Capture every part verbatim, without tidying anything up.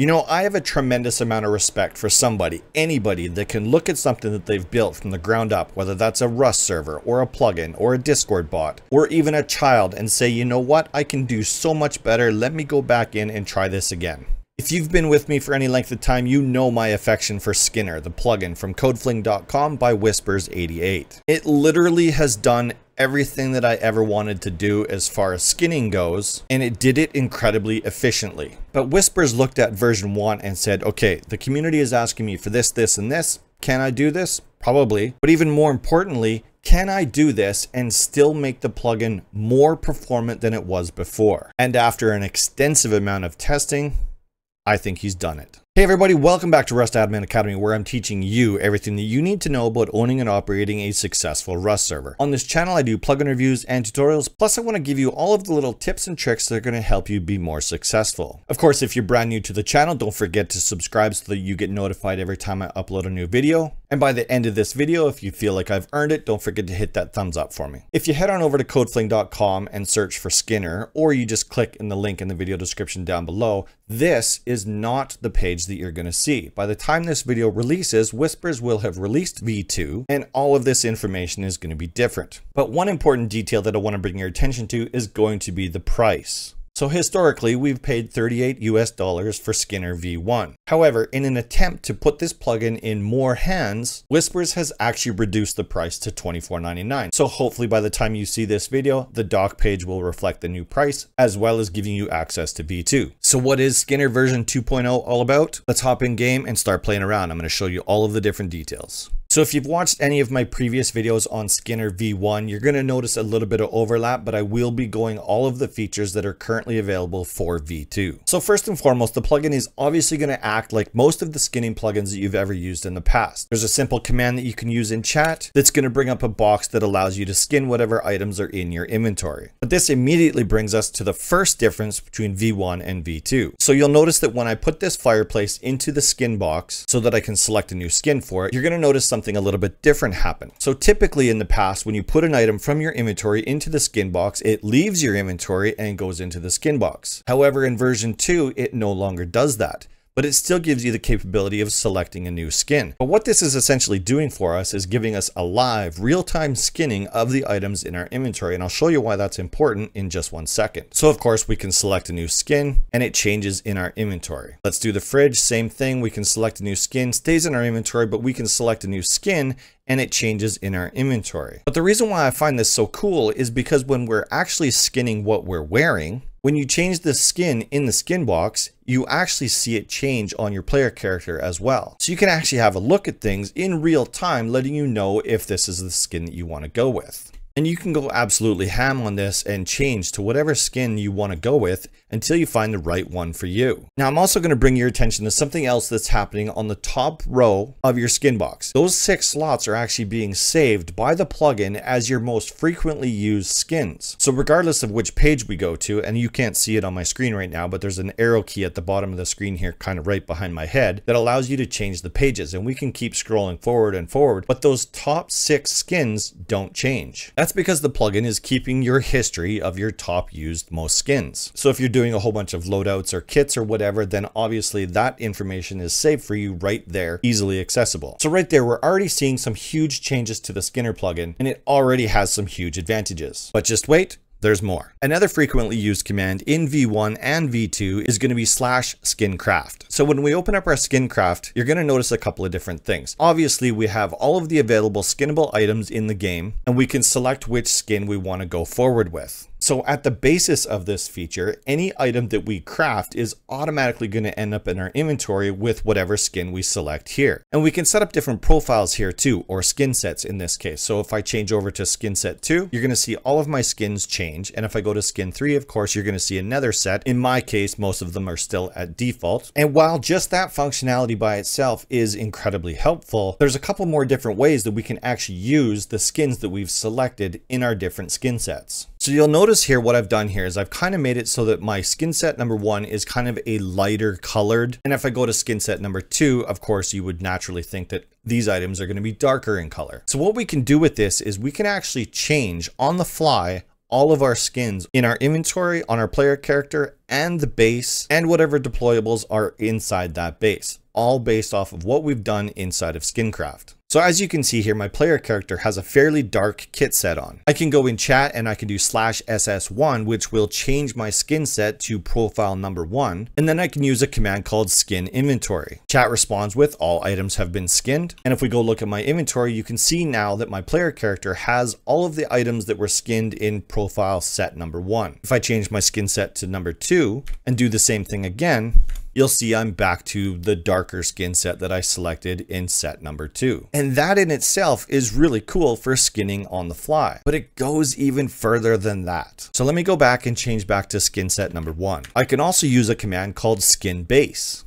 You know, I have a tremendous amount of respect for somebody, anybody that can look at something that they've built from the ground up, whether that's a Rust server or a plugin or a Discord bot or even a child, and say, you know what, I can do so much better. Let me go back in and try this again. If you've been with me for any length of time, you know my affection for Skinner, the plugin from CodeFling dot com by Whispers eighty-eight. It literally has done everything that I ever wanted to do as far as skinning goes, and it did it incredibly efficiently. But Whispers looked at version one and said, okay, the community is asking me for this, this, and this. Can I do this? Probably. But even more importantly, can I do this and still make the plugin more performant than it was before? And after an extensive amount of testing, I think he's done it. Hey everybody, welcome back to Rust Admin Academy, where I'm teaching you everything that you need to know about owning and operating a successful Rust server. On this channel, I do plugin reviews and tutorials, plus I want to give you all of the little tips and tricks that are going to help you be more successful. Of course, if you're brand new to the channel, don't forget to subscribe so that you get notified every time I upload a new video. And by the end of this video, if you feel like I've earned it, don't forget to hit that thumbs up for me. If you head on over to CodeFling dot com and search for Skinner, or you just click in the link in the video description down below, this is not the page that you're going to see. By the time this video releases, Whispers will have released V two, and all of this information is going to be different. But one important detail that I want to bring your attention to is going to be the price. So historically, we've paid thirty-eight U S dollars for Skinner V one. However, in an attempt to put this plugin in more hands, Whispers has actually reduced the price to twenty-four ninety-nine. So hopefully by the time you see this video, the doc page will reflect the new price, as well as giving you access to V two. So what is Skinner version two point oh all about? Let's hop in game and start playing around. I'm going to show you all of the different details. So if you've watched any of my previous videos on Skinner V one, you're going to notice a little bit of overlap, but I will be going all of the features that are currently available for V two. So first and foremost, the plugin is obviously going to act like most of the skinning plugins that you've ever used in the past. There's a simple command that you can use in chat that's going to bring up a box that allows you to skin whatever items are in your inventory. But this immediately brings us to the first difference between V one and V two. So you'll notice that when I put this fireplace into the skin box so that I can select a new skin for it, you're going to notice something Something a little bit different happen. So typically in the past, when you put an item from your inventory into the skin box, it leaves your inventory and goes into the skin box. However, in version two, it no longer does that, but it still gives you the capability of selecting a new skin. But what this is essentially doing for us is giving us a live, real-time skinning of the items in our inventory, and I'll show you why that's important in just one second. So of course, we can select a new skin, and it changes in our inventory. Let's do the fridge, same thing. We can select a new skin, stays in our inventory, but we can select a new skin, and it changes in our inventory. But the reason why I find this so cool is because when we're actually skinning what we're wearing, when you change the skin in the skin box, you actually see it change on your player character as well. So you can actually have a look at things in real time, letting you know if this is the skin that you want to go with. And you can go absolutely ham on this and change to whatever skin you want to go with until you find the right one for you. Now, I'm also going to bring your attention to something else that's happening on the top row of your skin box. Those six slots are actually being saved by the plugin as your most frequently used skins. So regardless of which page we go to, and you can't see it on my screen right now, but there's an arrow key at the bottom of the screen here, kind of right behind my head, that allows you to change the pages, and we can keep scrolling forward and forward, but those top six skins don't change. That's because the plugin is keeping your history of your top used most skins. So if you're doing doing a whole bunch of loadouts or kits or whatever, then obviously that information is saved for you right there, easily accessible. So right there, we're already seeing some huge changes to the Skinner plugin, and it already has some huge advantages. But just wait, there's more. Another frequently used command in V one and V two is going to be slash skincraft. So when we open up our skincraft, you're going to notice a couple of different things. Obviously, we have all of the available skinnable items in the game, and we can select which skin we want to go forward with. So at the basis of this feature, any item that we craft is automatically going to end up in our inventory with whatever skin we select here. And we can set up different profiles here too, or skin sets in this case. So if I change over to skin set two, you're going to see all of my skins change. And if I go to skin three, of course, you're going to see another set. In my case, most of them are still at default. And while just that functionality by itself is incredibly helpful, there's a couple more different ways that we can actually use the skins that we've selected in our different skin sets. So you'll notice here what I've done here is I've kind of made it so that my skin set number one is kind of a lighter colored. And if I go to skin set number two, of course, you would naturally think that these items are going to be darker in color. So what we can do with this is we can actually change on the fly all of our skins in our inventory, on our player character, and the base, and whatever deployables are inside that base, all based off of what we've done inside of Skincraft. So as you can see here, my player character has a fairly dark kit set on. I can go in chat and I can do slash S S one, which will change my skin set to profile number one. And then I can use a command called skin inventory. Chat responds with all items have been skinned. And if we go look at my inventory, you can see now that my player character has all of the items that were skinned in profile set number one. If I change my skin set to number two and do the same thing again, you'll see I'm back to the darker skin set that I selected in set number two. And that in itself is really cool for skinning on the fly, but it goes even further than that. So let me go back and change back to skin set number one. I can also use a command called skin base.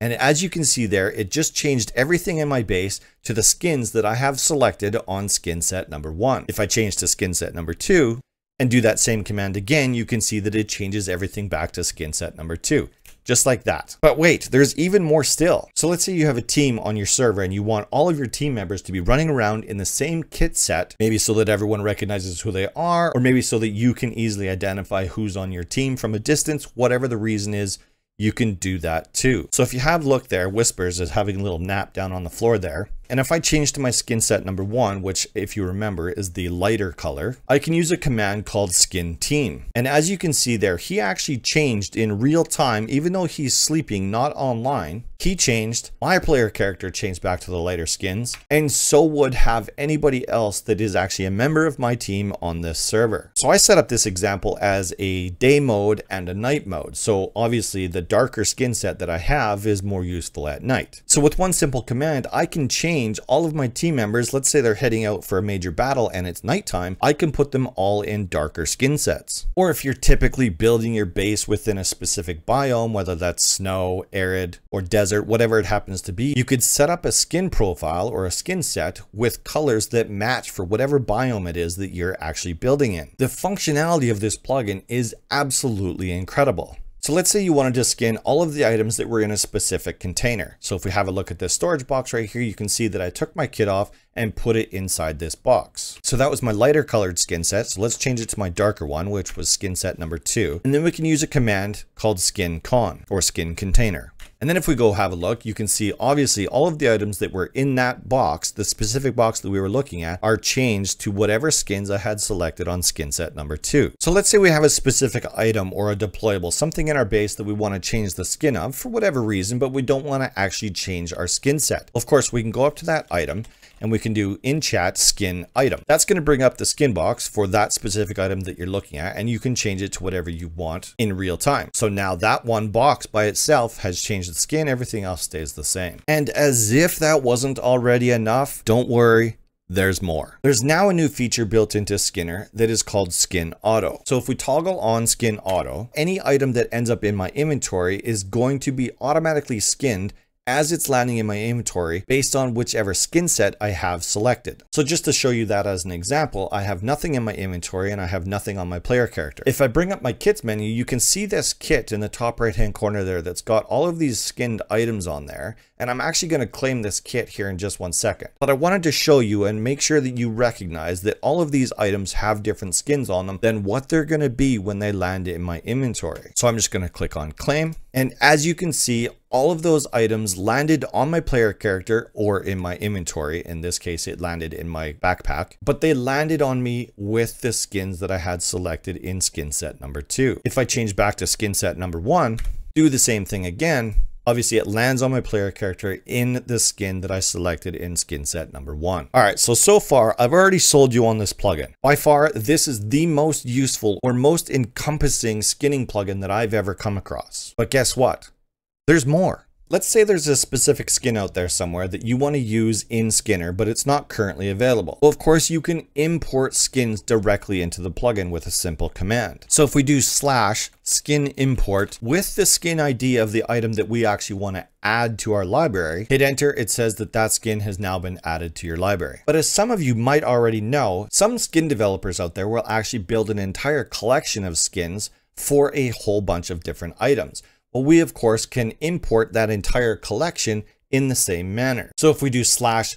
And as you can see there, it just changed everything in my base to the skins that I have selected on skin set number one. If I change to skin set number two, and do that same command again, you can see that it changes everything back to skin set number two, just like that. But wait, there's even more still. So let's say you have a team on your server and you want all of your team members to be running around in the same kit set, maybe so that everyone recognizes who they are, or maybe so that you can easily identify who's on your team from a distance, whatever the reason is. You can do that too. So if you have looked there, Whispers is having a little nap down on the floor there. And if I change to my skin set number one, which if you remember is the lighter color, I can use a command called skin team. And as you can see there, he actually changed in real time, even though he's sleeping, not online. He changed, my player character changed back to the lighter skins, and so would have anybody else that is actually a member of my team on this server. So I set up this example as a day mode and a night mode. So obviously the darker skin set that I have is more useful at night. So with one simple command, I can change all of my team members. Let's say they're heading out for a major battle and it's nighttime. I can put them all in darker skin sets. Or if you're typically building your base within a specific biome, whether that's snow, arid, or desert, whatever it happens to be, you could set up a skin profile or a skin set with colors that match for whatever biome it is that you're actually building in. The functionality of this plugin is absolutely incredible. So let's say you wanted to skin all of the items that were in a specific container. So if we have a look at this storage box right here, you can see that I took my kit off and put it inside this box. So that was my lighter colored skin set. So let's change it to my darker one, which was skin set number two. And then we can use a command called skin con or skin container. And then if we go have a look, you can see obviously all of the items that were in that box, the specific box that we were looking at, are changed to whatever skins I had selected on skin set number two. So let's say we have a specific item or a deployable, something in our base that we want to change the skin of for whatever reason, but we don't want to actually change our skin set. Of course, we can go up to that item and we can do in chat skin item. That's going to bring up the skin box for that specific item that you're looking at, and you can change it to whatever you want in real time. So now that one box by itself has changed the skin, everything else stays the same. And as if that wasn't already enough, don't worry, there's more. There's now a new feature built into Skinner that is called Skin Auto. So if we toggle on Skin Auto, any item that ends up in my inventory is going to be automatically skinned as it's landing in my inventory based on whichever skin set I have selected. So just to show you that as an example, I have nothing in my inventory and I have nothing on my player character. If I bring up my kits menu, you can see this kit in the top right hand corner there that's got all of these skinned items on there. And I'm actually going to claim this kit here in just one second. But I wanted to show you and make sure that you recognize that all of these items have different skins on them than what they're going to be when they land in my inventory. So I'm just going to click on claim. And as you can see, all of those items landed on my player character or in my inventory. In this case, it landed in my backpack, but they landed on me with the skins that I had selected in skin set number two. If I change back to skin set number one, do the same thing again. Obviously, it lands on my player character in the skin that I selected in skin set number one. All right, so, so far, I've already sold you on this plugin. By far, this is the most useful or most encompassing skinning plugin that I've ever come across. But guess what? There's more. Let's say there's a specific skin out there somewhere that you want to use in Skinner, but it's not currently available. Well, of course, you can import skins directly into the plugin with a simple command. So if we do slash skin import with the skin I D of the item that we actually want to add to our library, hit enter, it says that that skin has now been added to your library. But as some of you might already know, some skin developers out there will actually build an entire collection of skins for a whole bunch of different items. Well, we of course can import that entire collection in the same manner. So if we do slash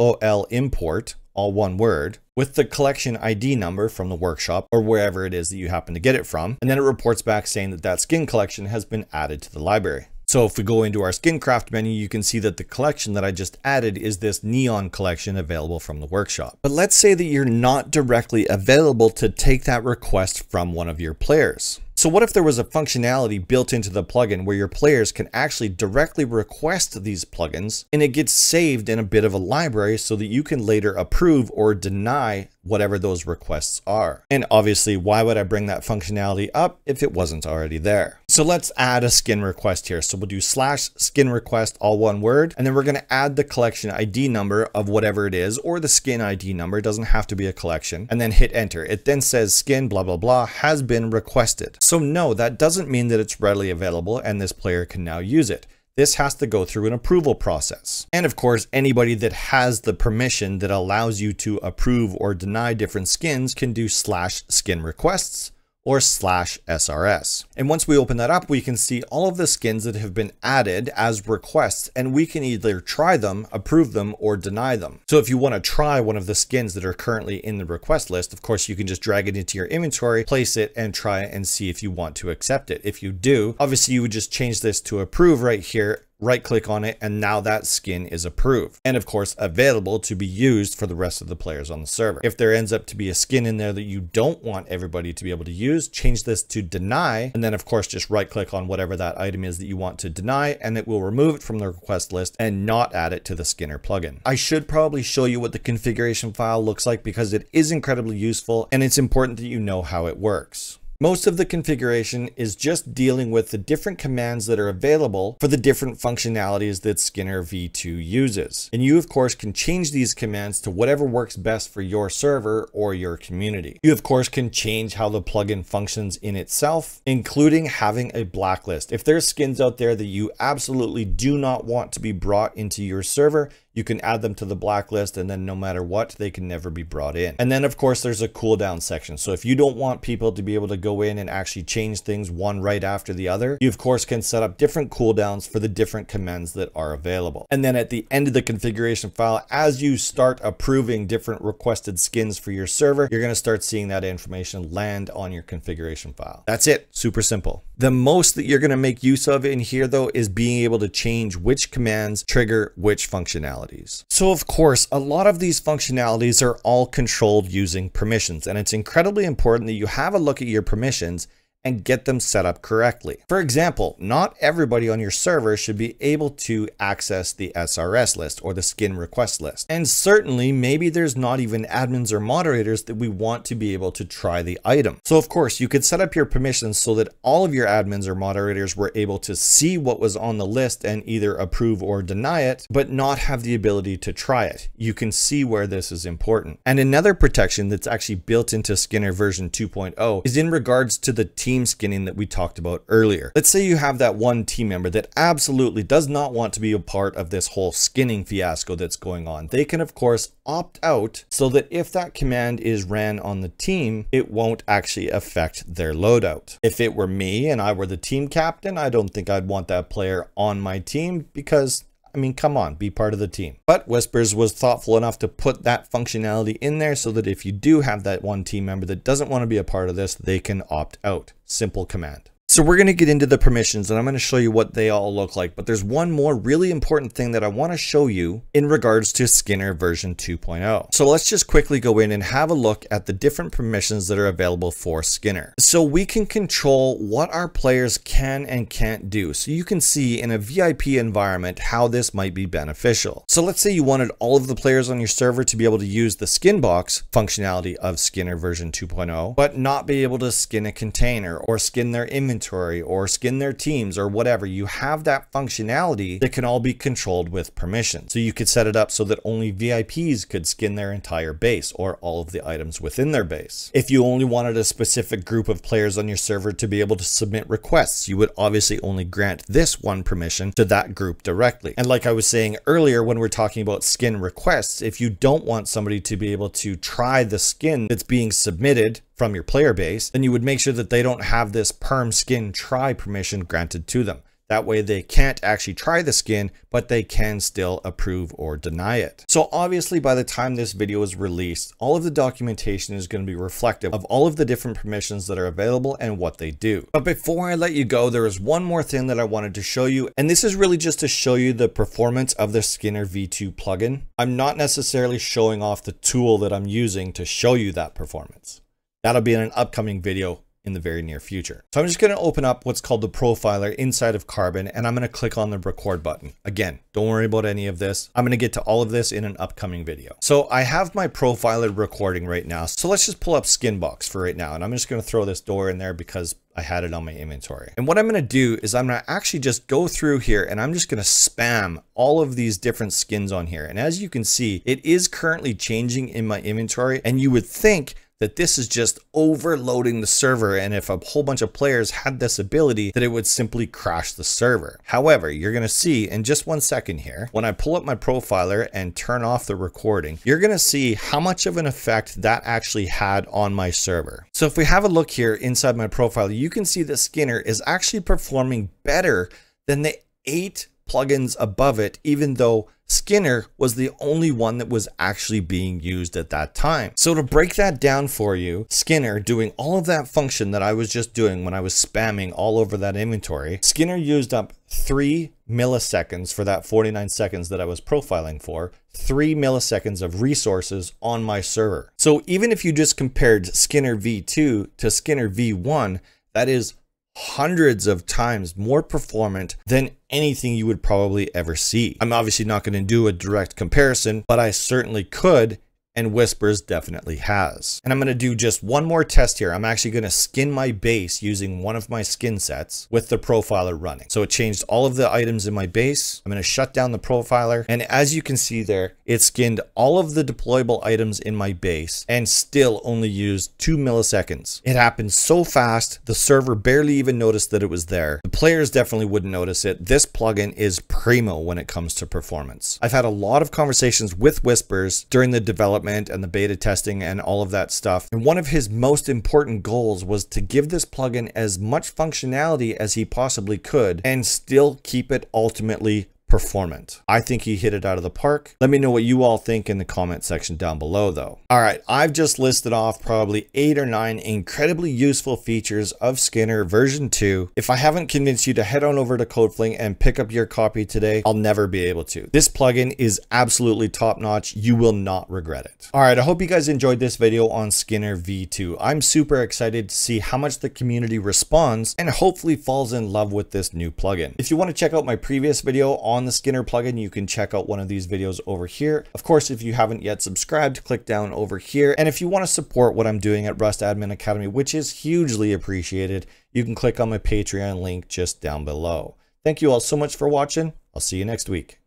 col import, all one word, with the collection I D number from the workshop or wherever it is that you happen to get it from. And then it reports back saying that that skin collection has been added to the library. So if we go into our SkinCraft menu, you can see that the collection that I just added is this neon collection available from the workshop. But let's say that you're not directly available to take that request from one of your players. So what if there was a functionality built into the plugin where your players can actually directly request these plugins and it gets saved in a bit of a library so that you can later approve or deny whatever those requests are. And obviously, why would I bring that functionality up if it wasn't already there? So let's add a skin request here. So we'll do slash skin request, all one word, and then we're going to add the collection I D number of whatever it is, or the skin I D number. It doesn't have to be a collection, and then hit enter. It then says skin blah, blah, blah has been requested. So no, that doesn't mean that it's readily available and this player can now use it. This has to go through an approval process. And of course, anybody that has the permission that allows you to approve or deny different skins can do slash skin requests or slash S R S. And once we open that up, we can see all of the skins that have been added as requests, and we can either try them, approve them, or deny them. So if you want to try one of the skins that are currently in the request list, of course, you can just drag it into your inventory, place it, and try and see if you want to accept it. If you do, obviously you would just change this to approve right here, right click on it, and now that skin is approved. And of course, available to be used for the rest of the players on the server. If there ends up to be a skin in there that you don't want everybody to be able to use, change this to deny. And then of course, just right click on whatever that item is that you want to deny, and it will remove it from the request list and not add it to the Skinner plugin. I should probably show you what the configuration file looks like because it is incredibly useful and it's important that you know how it works. Most of the configuration is just dealing with the different commands that are available for the different functionalities that Skinner V two uses. And you, of course, can change these commands to whatever works best for your server or your community. You, of course, can change how the plugin functions in itself, including having a blacklist. If there's skins out there that you absolutely do not want to be brought into your server, you can add them to the blacklist, and then no matter what, they can never be brought in. And then of course, there's a cooldown section. So if you don't want people to be able to go in and actually change things one right after the other, you of course can set up different cooldowns for the different commands that are available. And then at the end of the configuration file, as you start approving different requested skins for your server, you're going to start seeing that information land on your configuration file. That's it. Super simple. The most that you're going to make use of in here though is being able to change which commands trigger which functionality. So of course, a lot of these functionalities are all controlled using permissions, and it's incredibly important that you have a look at your permissions and get them set up correctly. For example, not everybody on your server should be able to access the S R S list or the skin request list. And certainly maybe there's not even admins or moderators that we want to be able to try the item. So of course you could set up your permissions so that all of your admins or moderators were able to see what was on the list and either approve or deny it, but not have the ability to try it. You can see where this is important. And another protection that's actually built into Skinner version two point oh is in regards to the team team skinning that we talked about earlier. Let's say you have that one team member that absolutely does not want to be a part of this whole skinning fiasco that's going on. They can of course opt out so that if that command is ran on the team, it won't actually affect their loadout. If it were me and I were the team captain, I don't think I'd want that player on my team because I mean, come on, be part of the team. But Whispers was thoughtful enough to put that functionality in there so that if you do have that one team member that doesn't want to be a part of this, they can opt out. Simple command. So we're going to get into the permissions and I'm going to show you what they all look like, but there's one more really important thing that I want to show you in regards to Skinner version two point oh. So let's just quickly go in and have a look at the different permissions that are available for Skinner. So we can control what our players can and can't do. So you can see in a V I P environment how this might be beneficial. So let's say you wanted all of the players on your server to be able to use the skin box functionality of Skinner version two point oh, but not be able to skin a container or skin their inventory or skin their teams or whatever. You have that functionality that can all be controlled with permission. So you could set it up so that only V I Ps could skin their entire base or all of the items within their base. If you only wanted a specific group of players on your server to be able to submit requests, you would obviously only grant this one permission to that group directly. And like I was saying earlier, when we're talking about skin requests, if you don't want somebody to be able to try the skin that's being submitted from your player base, then you would make sure that they don't have this perm skin try permission granted to them. That way they can't actually try the skin, but they can still approve or deny it. So obviously by the time this video is released, all of the documentation is going to be reflective of all of the different permissions that are available and what they do. But before I let you go, there is one more thing that I wanted to show you. And this is really just to show you the performance of the Skinner V two plugin. I'm not necessarily showing off the tool that I'm using to show you that performance. That'll be in an upcoming video in the very near future. So I'm just going to open up what's called the profiler inside of Carbon, and I'm going to click on the record button. Again, don't worry about any of this. I'm going to get to all of this in an upcoming video. So I have my profiler recording right now. So let's just pull up Skinbox for right now. And I'm just going to throw this door in there because I had it on my inventory. And what I'm going to do is I'm going to actually just go through here and I'm just going to spam all of these different skins on here. And as you can see, it is currently changing in my inventory, and you would think that this is just overloading the server, and if a whole bunch of players had this ability, that it would simply crash the server. However, you're gonna see in just one second here, when I pull up my profiler and turn off the recording, you're gonna see how much of an effect that actually had on my server. So if we have a look here inside my profiler, you can see that Skinner is actually performing better than the eight plugins above it, even though Skinner was the only one that was actually being used at that time. So to break that down for you, Skinner doing all of that function that I was just doing when I was spamming all over that inventory, Skinner used up three milliseconds for that forty-nine seconds that I was profiling for, three milliseconds of resources on my server. So even if you just compared Skinner V two to Skinner V one, that is hundreds of times more performant than anything you would probably ever see. I'm obviously not going to do a direct comparison, but I certainly could, and Whispers definitely has. And I'm going to do just one more test here. I'm actually going to skin my base using one of my skin sets with the profiler running. So it changed all of the items in my base. I'm going to shut down the profiler, and as you can see there, it skinned all of the deployable items in my base and still only used two milliseconds. It happened so fast, the server barely even noticed that it was there. The players definitely wouldn't notice it. This plugin is primo when it comes to performance. I've had a lot of conversations with Whispers during the development and the beta testing and all of that stuff. And one of his most important goals was to give this plugin as much functionality as he possibly could and still keep it ultimately performant. I think he hit it out of the park. Let me know what you all think in the comment section down below though. All right, I've just listed off probably eight or nine incredibly useful features of Skinner version two. If I haven't convinced you to head on over to CodeFling and pick up your copy today, I'll never be able to. This plugin is absolutely top-notch. You will not regret it. All right, I hope you guys enjoyed this video on Skinner V two. I'm super excited to see how much the community responds and hopefully falls in love with this new plugin. If you want to check out my previous video on On the Skinner plugin, you can check out one of these videos over here. Of course, if you haven't yet subscribed, click down over here. And if you want to support what I'm doing at Rust Admin Academy, which is hugely appreciated, you can click on my Patreon link just down below. Thank you all so much for watching. I'll see you next week.